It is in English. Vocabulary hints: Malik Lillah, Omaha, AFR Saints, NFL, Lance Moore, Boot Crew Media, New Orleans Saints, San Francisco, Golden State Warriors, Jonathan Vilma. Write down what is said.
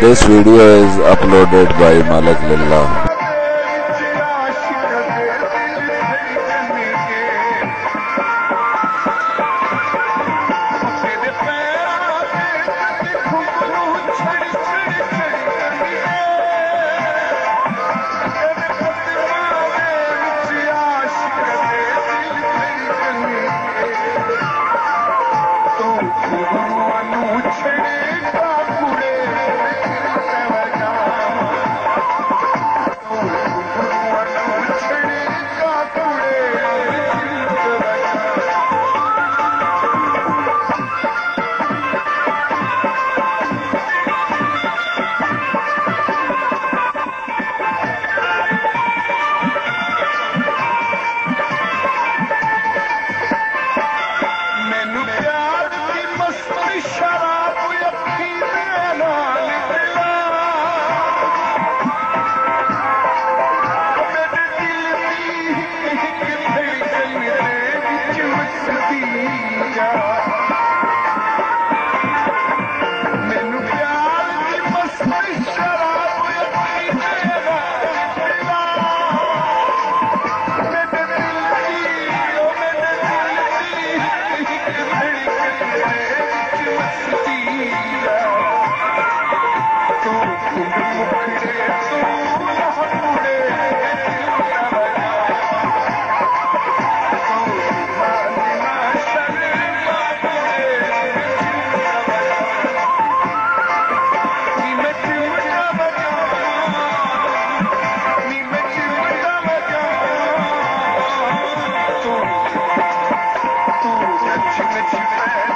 This video is uploaded by Malik Lillah. Let you